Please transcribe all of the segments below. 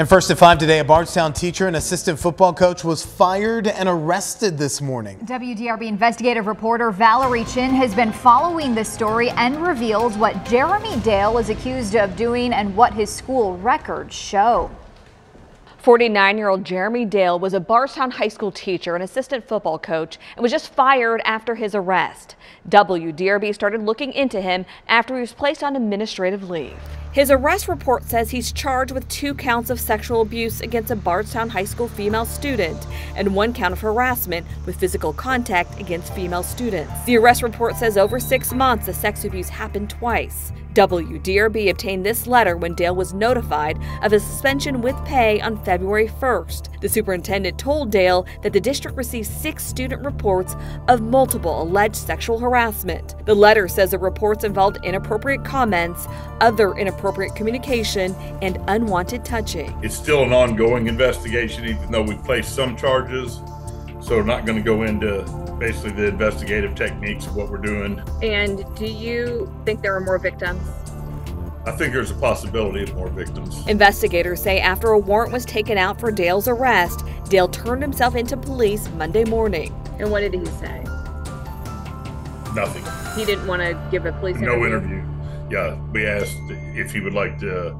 And first at 5 today, a Bardstown teacher and assistant football coach was fired and arrested this morning. WDRB investigative reporter Valerie Chin has been following this story and reveals what Jeremy Dale is accused of doing and what his school records show. 49-year-old Jeremy Dale was a Bardstown High School teacher and assistant football coach and was just fired after his arrest. WDRB started looking into him after he was placed on administrative leave. His arrest report says he's charged with 2 counts of sexual abuse against a Bardstown High School female student and 1 count of harassment with physical contact against female students. The arrest report says over 6 months the sex abuse happened twice. WDRB obtained this letter when Dale was notified of his suspension with pay on February 1st. The superintendent told Dale that the district received 6 student reports of multiple alleged sexual harassment. The letter says the reports involved inappropriate comments, other inappropriate communication, and unwanted touching. It's still an ongoing investigation, even though we've placed some charges. So we're not going to go into basically the investigative techniques of what we're doing. And do you think there are more victims? I think there's a possibility of more victims. Investigators say after a warrant was taken out for Dale's arrest, Dale turned himself into police Monday morning. And what did he say? Nothing. He didn't want to give a police interview? No interview. Yeah, we asked if he would like to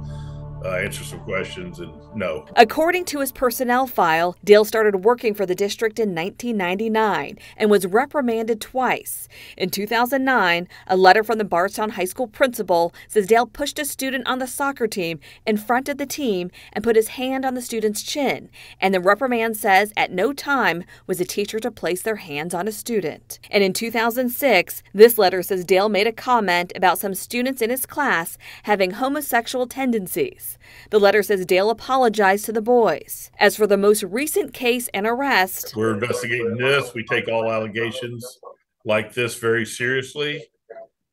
answer some questions, and no. According to his personnel file, Dale started working for the district in 1999 and was reprimanded twice. In 2009, a letter from the Bardstown High School principal says Dale pushed a student on the soccer team in front of the team and put his hand on the student's chin. And the reprimand says at no time was a teacher to place their hands on a student. And in 2006, this letter says Dale made a comment about some students in his class having homosexual tendencies. The letter says Dale apologized to the boys. As for the most recent case and arrest, we're investigating this. We take all allegations like this very seriously.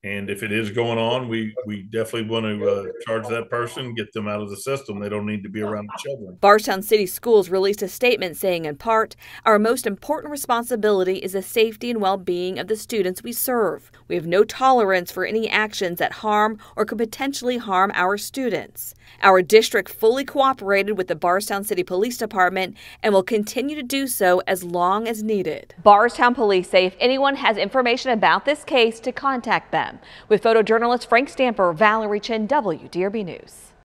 And if it is going on, we definitely want to charge that person, get them out of the system. They don't need to be around the children. Bardstown City Schools released a statement saying, in part, our most important responsibility is the safety and well-being of the students we serve. We have no tolerance for any actions that harm or could potentially harm our students. Our district fully cooperated with the Bardstown City Police Department and will continue to do so as long as needed. Bardstown police say if anyone has information about this case, to contact them. With photojournalist Frank Stamper, Valerie Chin, WDRB News.